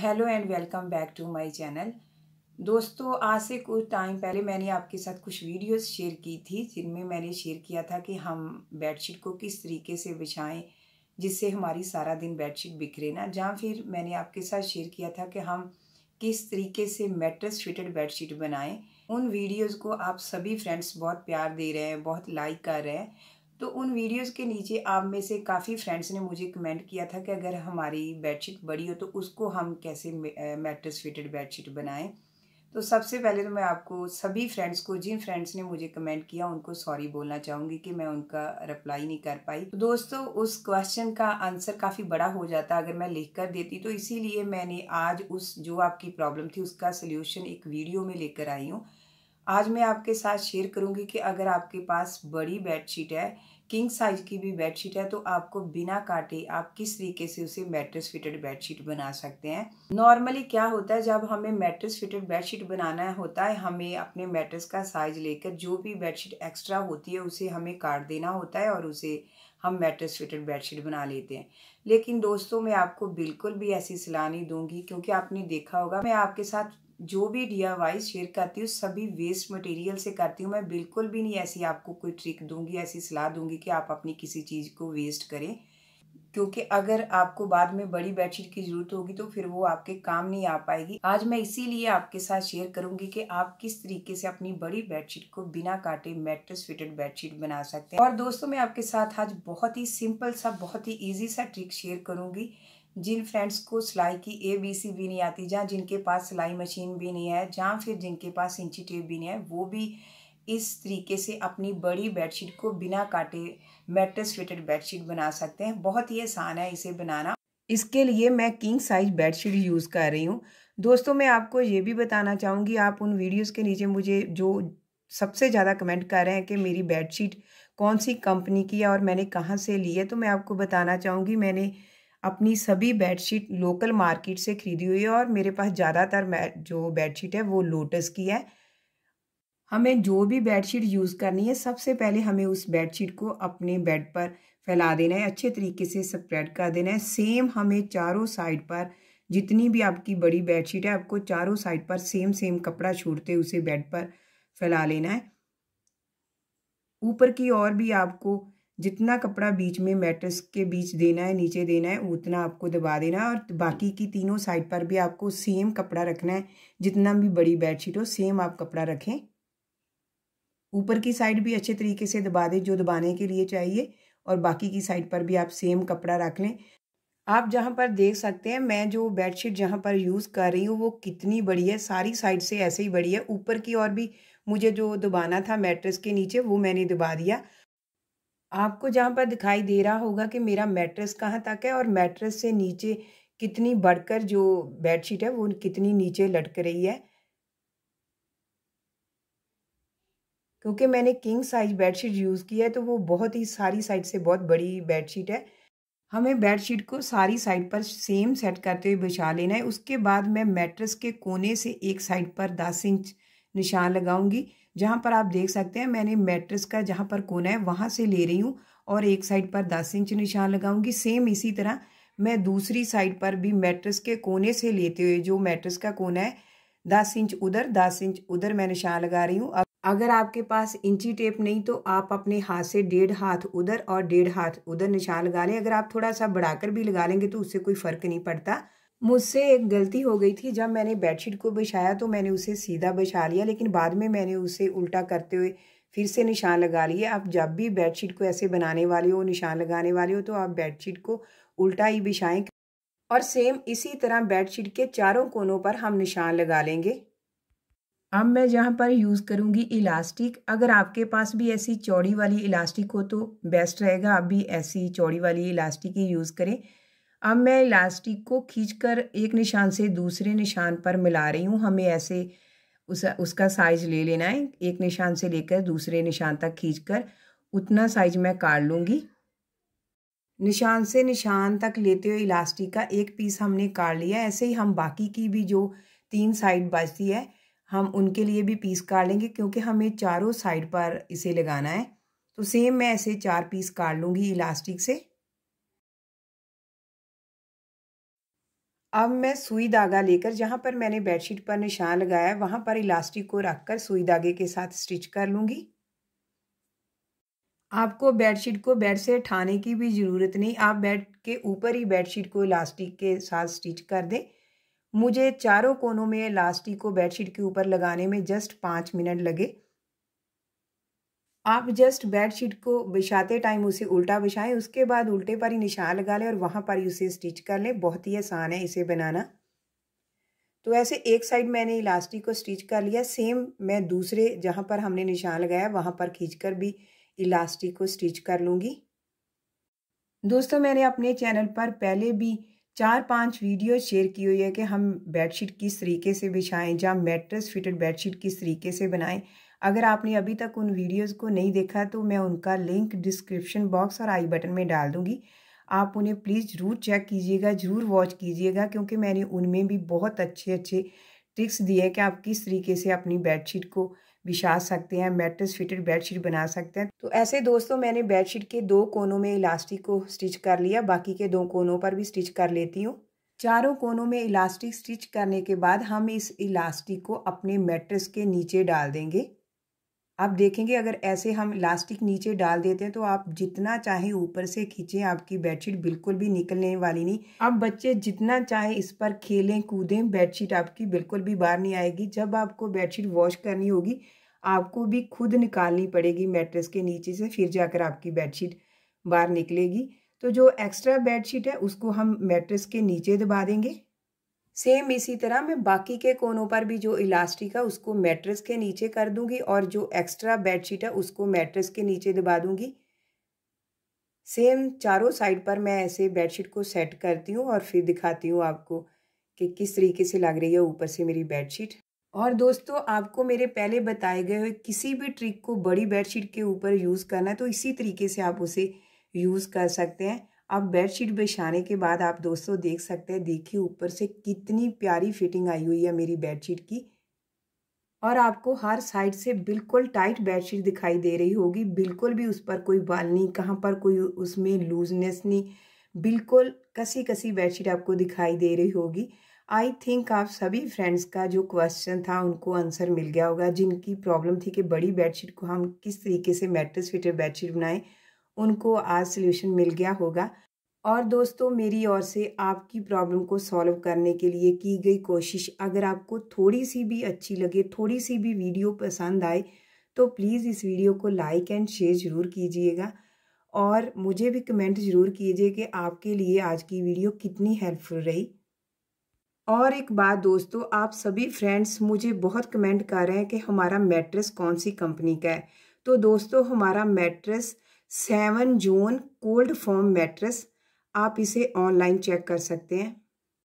Hello and welcome back to my channel. दोस्तों, आज से कुछ टाइम पहले मैंने आपके साथ कुछ वीडियोस शेयर की थी जिनमें मैंने शेयर किया था कि हम बेडशीट को किस तरीके से बिछाएं जिससे हमारी सारा दिन बेडशीट बिखरे ना। जहाँ फिर मैंने आपके साथ शेयर किया था कि हम किस तरीके से मैट्रेस फिटेड बेडशीट बनाएं। उन वीडियोज़ को आप सभी फ्रेंड्स बहुत प्यार दे रहे हैं, बहुत लाइक कर रहे हैं। तो उन वीडियोस के नीचे आप में से काफ़ी फ्रेंड्स ने मुझे कमेंट किया था कि अगर हमारी बेडशीट बड़ी हो तो उसको हम कैसे मैट्रेस फिटेड बेडशीट बनाएं। तो सबसे पहले तो मैं आपको सभी फ्रेंड्स को, जिन फ्रेंड्स ने मुझे कमेंट किया, उनको सॉरी बोलना चाहूँगी कि मैं उनका रिप्लाई नहीं कर पाई। दोस्तों, उस क्वेश्चन का आंसर काफ़ी बड़ा हो जाता अगर मैं लिख कर देती, तो इसीलिए मैंने आज उस जो आपकी प्रॉब्लम थी उसका सल्यूशन एक वीडियो में लेकर आई हूँ। आज मैं आपके साथ शेयर करूंगी कि अगर आपके पास बड़ी बेडशीट है, किंग साइज की भी बेडशीट है, तो आपको बिना काटे आप किस तरीके से उसे मैट्रेस फिटेड बेडशीट बना सकते हैं। नॉर्मली क्या होता है, जब हमें मैट्रेस फिटेड बेडशीट बनाना होता है, हमें अपने मैट्रेस का साइज लेकर जो भी बेडशीट एक्स्ट्रा होती है उसे हमें काट देना होता है और उसे हम मैट्रेस फिटेड बेडशीट बना लेते हैं। लेकिन दोस्तों, मैं आपको बिल्कुल भी ऐसी सलाह नहीं दूंगी, क्योंकि आपने देखा होगा मैं आपके साथ जो भी DIY शेयर करती हूँ सभी वेस्ट मटेरियल से करती हूँ। मैं बिल्कुल भी नहीं ऐसी आपको कोई ट्रिक दूंगी, ऐसी सलाह दूंगी कि आप अपनी किसी चीज़ को वेस्ट करें, क्योंकि अगर आपको बाद में बड़ी बेडशीट की ज़रूरत होगी तो फिर वो आपके काम नहीं आ पाएगी। आज मैं इसीलिए आपके साथ शेयर करूंगी कि आप किस तरीके से अपनी बड़ी बेडशीट को बिना काटे मैट्रेस फिटेड बेडशीट बना सकते हैं। और दोस्तों, मैं आपके साथ आज बहुत ही सिंपल सा, बहुत ही ईजी सा ट्रिक शेयर करूँगी। जिन फ्रेंड्स को सिलाई की ABC भी नहीं आती, जहाँ जिनके पास सिलाई मशीन भी नहीं है, जहाँ फिर जिनके पास इंची टेप भी नहीं है, वो भी इस तरीके से अपनी बड़ी बेडशीट को बिना काटे मैट्रेस फिटेड बेडशीट बना सकते हैं। बहुत ही आसान है इसे बनाना। इसके लिए मैं किंग साइज बेडशीट यूज़ कर रही हूँ। दोस्तों, मैं आपको ये भी बताना चाहूँगी, आप उन वीडियोज़ के नीचे मुझे जो सबसे ज़्यादा कमेंट कर रहे हैं कि मेरी बेडशीट कौन सी कंपनी की है और मैंने कहाँ से ली है, तो मैं आपको बताना चाहूँगी मैंने अपनी सभी बेडशीट लोकल मार्केट से खरीदी हुई है और मेरे पास ज़्यादातर जो बेडशीट है वो लोटस की है। हमें जो भी बेडशीट यूज़ करनी है, सबसे पहले हमें उस बेडशीट को अपने बेड पर फैला देना है, अच्छे तरीके से स्प्रेड कर देना है। सेम हमें चारों साइड पर, जितनी भी आपकी बड़ी बेडशीट है, आपको चारों साइड पर सेम सेम कपड़ा छोड़ते उसे बेड पर फैला लेना है। ऊपर की ओर भी आपको जितना कपड़ा बीच में मैट्रेस के बीच देना है, नीचे देना है, उतना आपको दबा देना है। और बाकी की तीनों साइड पर भी आपको सेम कपड़ा रखना है, जितना भी बड़ी बेडशीट हो सेम आप कपड़ा रखें। ऊपर की साइड भी अच्छे तरीके से दबा दें जो दबाने के लिए चाहिए, और बाकी की साइड पर भी आप सेम कपड़ा रख लें। आप जहाँ पर देख सकते हैं मैं जो बेडशीट जहाँ पर यूज़ कर रही हूँ वो कितनी बड़ी है, सारी साइड से ऐसे ही बड़ी है। ऊपर की ओर भी मुझे जो दबाना था मैट्रेस के नीचे वो मैंने दबा दिया। आपको जहाँ पर दिखाई दे रहा होगा कि मेरा मैट्रेस कहाँ तक है और मैट्रेस से नीचे कितनी बढ़कर जो बेडशीट है वो कितनी नीचे लटक रही है, क्योंकि मैंने किंग साइज बेडशीट यूज़ की है तो वो बहुत ही सारी साइड से बहुत बड़ी बेडशीट है। हमें बेडशीट को सारी साइड पर सेम सेट करते हुए बिछा लेना है। उसके बाद मैं मैट्रेस के कोने से एक साइड पर 10 इंच निशान लगाऊंगी। जहाँ पर आप देख सकते हैं मैंने मैट्रेस का जहाँ पर कोना है वहाँ से ले रही हूँ और एक साइड पर 10 इंच निशान लगाऊंगी। सेम इसी तरह मैं दूसरी साइड पर भी मैट्रेस के कोने से लेते हुए, जो मैट्रेस का कोना है 10 इंच उधर 10 इंच उधर, मैं निशान लगा रही हूँ। अगर आपके पास इंची टेप नहीं तो आप अपने हाथ से 1.5 हाथ उधर और 1.5 हाथ उधर निशान लगा लें। अगर आप थोड़ा सा बढ़ाकर भी लगा लेंगे तो उससे कोई फ़र्क नहीं पड़ता। मुझसे एक गलती हो गई थी, जब मैंने बेडशीट को बिछाया तो मैंने उसे सीधा बिछा लिया, लेकिन बाद में मैंने उसे उल्टा करते हुए फिर से निशान लगा लिए। आप जब भी बेडशीट को ऐसे बनाने वाले हो, निशान लगाने वाले हो, तो आप बेडशीट को उल्टा ही बिछाएं। और सेम इसी तरह बेडशीट के चारों कोनों पर हम निशान लगा लेंगे। अब मैं जहाँ पर यूज़ करूँगी इलास्टिक। अगर आपके पास भी ऐसी चौड़ी वाली इलास्टिक हो तो बेस्ट रहेगा, आप भी ऐसी चौड़ी वाली इलास्टिक ही यूज़ करें। अब मैं इलास्टिक को खींचकर एक निशान से दूसरे निशान पर मिला रही हूँ। हमें ऐसे उसका साइज ले लेना है, एक निशान से लेकर दूसरे निशान तक खींचकर उतना साइज मैं काट लूँगी। निशान से निशान तक लेते हुए इलास्टिक का एक पीस हमने काट लिया। ऐसे ही हम बाकी की भी जो 3 साइड बचती है हम उनके लिए भी पीस काट लेंगे, क्योंकि हमें चारों साइड पर इसे लगाना है। तो सेम मैं ऐसे 4 पीस काट लूँगी इलास्टिक से। अब मैं सुई धागा लेकर जहाँ पर मैंने बेडशीट पर निशान लगाया है वहाँ पर इलास्टिक को रखकर सुई धागे के साथ स्टिच कर लूँगी। आपको बेडशीट को बेड से उठाने की भी ज़रूरत नहीं, आप बेड के ऊपर ही बेडशीट को इलास्टिक के साथ स्टिच कर दें। मुझे चारों कोनों में इलास्टिक को बेडशीट के ऊपर लगाने में जस्ट 5 मिनट लगे। आप जस्ट बेडशीट को बिछाते टाइम उसे उल्टा बिछाएं, उसके बाद उल्टे पर ही निशान लगा लें और वहाँ पर ही उसे स्टिच कर लें। बहुत ही आसान है इसे बनाना। तो ऐसे एक साइड मैंने इलास्टिक को स्टिच कर लिया, सेम मैं दूसरे जहाँ पर हमने निशान लगाया वहाँ पर खींचकर भी इलास्टिक को स्टिच कर लूँगी। दोस्तों, मैंने अपने चैनल पर पहले भी 4-5 वीडियो शेयर की हुई है कि हम बेडशीट किस तरीके से बिछाएं, या मैट्रेस फिटेड बेडशीट किस तरीके से बनाएं। अगर आपने अभी तक उन वीडियोस को नहीं देखा तो मैं उनका लिंक डिस्क्रिप्शन बॉक्स और आई बटन में डाल दूंगी। आप उन्हें प्लीज़ ज़रूर चेक कीजिएगा, ज़रूर वॉच कीजिएगा, क्योंकि मैंने उनमें भी बहुत अच्छे ट्रिक्स दिए हैं कि आप किस तरीके से अपनी बेडशीट को बिछा सकते हैं, मैट्रेस फिटेड बेडशीट बना सकते हैं। तो ऐसे दोस्तों, मैंने बेडशीट के 2 कोनों में इलास्टिक को स्टिच कर लिया, बाकी के 2 कोनों पर भी स्टिच कर लेती हूँ। चारों कोनों में इलास्टिक स्टिच करने के बाद हम इस इलास्टिक को अपने मैट्रेस के नीचे डाल देंगे। आप देखेंगे अगर ऐसे हम इलास्टिक नीचे डाल देते हैं तो आप जितना चाहे ऊपर से खींचें, आपकी बेडशीट बिल्कुल भी निकलने वाली नहीं। आप बच्चे जितना चाहे इस पर खेलें कूदें, बेडशीट आपकी बिल्कुल भी बाहर नहीं आएगी। जब आपको बेडशीट वॉश करनी होगी आपको भी खुद निकालनी पड़ेगी मैट्रेस के नीचे से, फिर जाकर आपकी बेडशीट बाहर निकलेगी। तो जो एक्स्ट्रा बेडशीट है उसको हम मैट्रेस के नीचे दबा देंगे। सेम इसी तरह मैं बाकी के कोनों पर भी जो इलास्टिक है उसको मैट्रेस के नीचे कर दूंगी और जो एक्स्ट्रा बेडशीट है उसको मैट्रेस के नीचे दबा दूंगी। सेम चारों साइड पर मैं ऐसे बेडशीट को सेट करती हूँ और फिर दिखाती हूँ आपको कि किस तरीके से लग रही है ऊपर से मेरी बेडशीट। और दोस्तों, आपको मेरे पहले बताए गए हुए किसी भी ट्रिक को बड़ी बेडशीट के ऊपर यूज़ करना है तो इसी तरीके से आप उसे यूज़ कर सकते हैं। अब बेडशीट बिछाने के बाद आप दोस्तों देख सकते हैं, देखिए ऊपर से कितनी प्यारी फिटिंग आई हुई है मेरी बेडशीट की। और आपको हर साइड से बिल्कुल टाइट बेडशीट दिखाई दे रही होगी, बिल्कुल भी उस पर कोई बाल नहीं, कहाँ पर कोई उसमें लूजनेस नहीं, बिल्कुल कसी कसी बेडशीट आपको दिखाई दे रही होगी। आई थिंक आप सभी फ्रेंड्स का जो क्वेश्चन था उनको आंसर मिल गया होगा। जिनकी प्रॉब्लम थी कि बड़ी बेडशीट को हम किस तरीके से मैट्रेस फिटेड बेडशीट बनाएं, उनको आज सल्यूशन मिल गया होगा। और दोस्तों, मेरी ओर से आपकी प्रॉब्लम को सॉल्व करने के लिए की गई कोशिश अगर आपको थोड़ी सी भी अच्छी लगे, थोड़ी सी भी वीडियो पसंद आए तो प्लीज़ इस वीडियो को लाइक एंड शेयर ज़रूर कीजिएगा और मुझे भी कमेंट ज़रूर कीजिए कि आपके लिए आज की वीडियो कितनी हेल्पफुल रही। और एक बात दोस्तों, आप सभी फ्रेंड्स मुझे बहुत कमेंट कर रहे हैं कि हमारा मैट्रेस कौन सी कंपनी का है। तो दोस्तों, हमारा mattress 7 zone cold form mattress, आप इसे ऑनलाइन चेक कर सकते हैं।